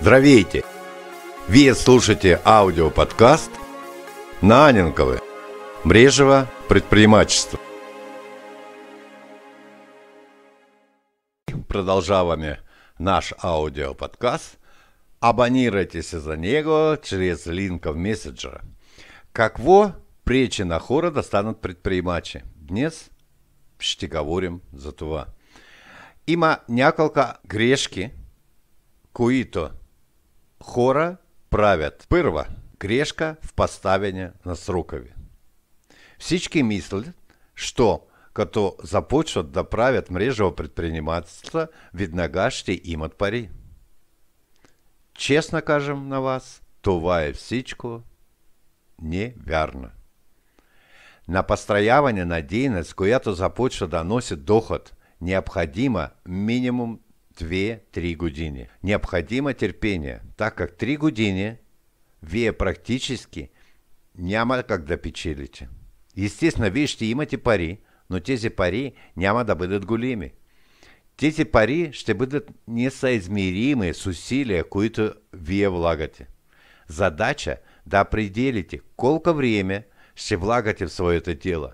Здравейте! Вы слушаете аудиоподкаст Наненковы «Мрежово предприемачество». Продолжаем наш аудиоподкаст. Абонируйтесь за него через линков мессенджера. Каково причина города станут предприниматели? Днес ще говорим за това. Има няколко грешки, които хора правят. Първа грешка в поставяне на срокове. Всички мислят, що като започват да правят мрежово предпринимателство, веднага ще имат пари. Честно кажем на вас, това е всичко невярно. На построяване на дейност, която започва да носи доход, необходимо минимум 2-3 години. Необходимо терпение, так как 3 години вие практически няма как да печелите. Естественно, вие ще имате пари, но тези пари няма да бъдат големи. Тези пари ще бъдат несъизмерими с усилия, които вие влагате. Задача да определите, колко време ще влагате в своето дело.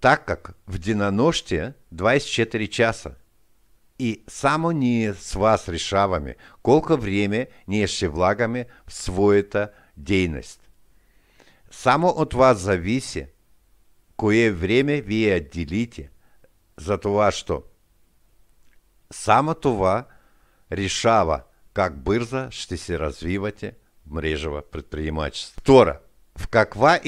Так как в денонощие 24 часа. И само ние с вас решаваме, колко време ние ще влагаме в своята дейност. Само от вас зависи, кое време вие отделите за това, що само това решава, как бързо ще се развивате в мрежово предприемачество. Второ. В каква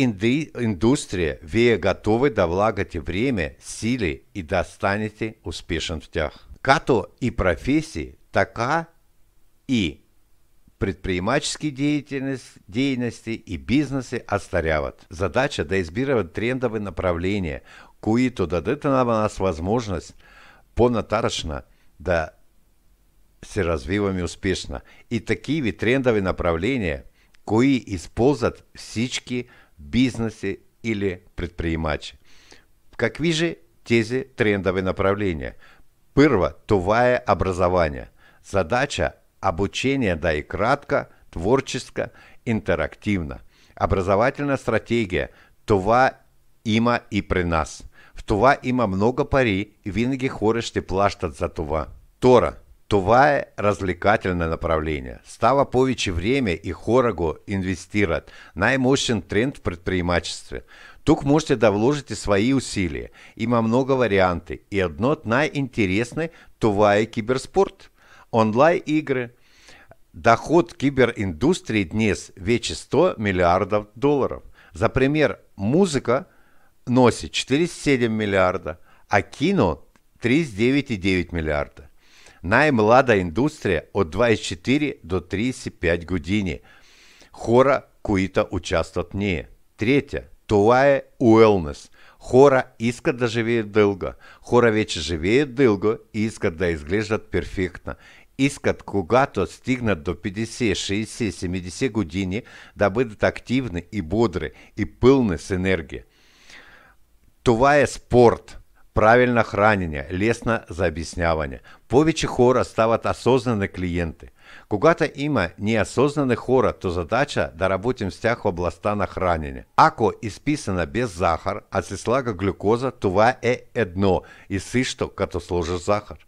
индустрия вие готовы да влагате время, силы и достанете успешен в тях? Като и профессии, така и предпринимательские деятельности и бизнесы остаряват. Задача да избирать трендовые направления, които дадут нам возможность понатарочно да се развиваме успешно. И такие трендовые направления, кои используют всички бизнесы или предприниматели. Какви же тези трендовые направления? Първо, това е образование. Задача обучения, да и кратко, творческо, интерактивно. Образовательная стратегия. Това има и при нас. В това има много пари, и винаги хора ще плащат за това. Второ. Това е развлекателное направление. Става повече время и хора го инвестират. Наимощен тренд в предпринимательстве. Тук можете да вложите свои усилия. Има много варианты. И одно от най-интересных – това е киберспорт. Онлайн игры. Доход киберіндустрии днес вече 100 миллиардов долларов. За пример, музыка носит 47 миллиарда, а кино – 39,9 миллиарда. Наймлада индустрия от 24 до 35 години. Хора, които участват в нея. Третье. Това е wellness. Хора искат да живеят дълго. Хора вече живеят дълго и искат да изглеждат перфектно. Искат, когато стигнат до 50, 60, 70 години, да бъдат активни и бодри и пълни с енергия. Това е спорт. Правильно хранение, лесно за обясняване. Повече хора стават осознанные клиенты. Когато има неосознанных хора, то задача да работим с тях в областта на хранение. Ако изписано без захар, а се слага глюкоза, това е едно и също, като сложи захар.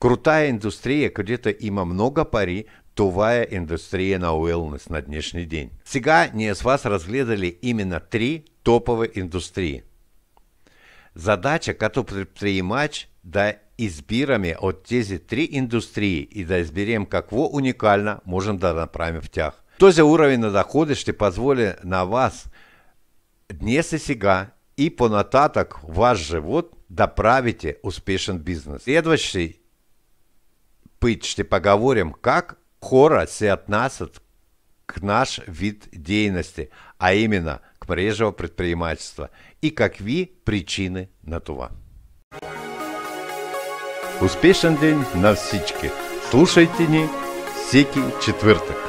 Крутая индустрия, където има много пари, това е индустрия на wellness на днешний день. Сега ние с вас разгледали именно 3 топовые индустрии. Задача, като предпринимач, да избираме от тези 3 индустрии и да изберем какво уникально можем да направим в тях. Този уровень на доходи ще позволи на вас днес и сега и понататък ваш живот да правите успешен бизнес. Следващий път ще поговорим как хора се отнасят к наш вид деятельности, а именно к мрежово предпринимательству и какви причины на това. Успешен день на всички! Слушайте ни всеки четвъртък!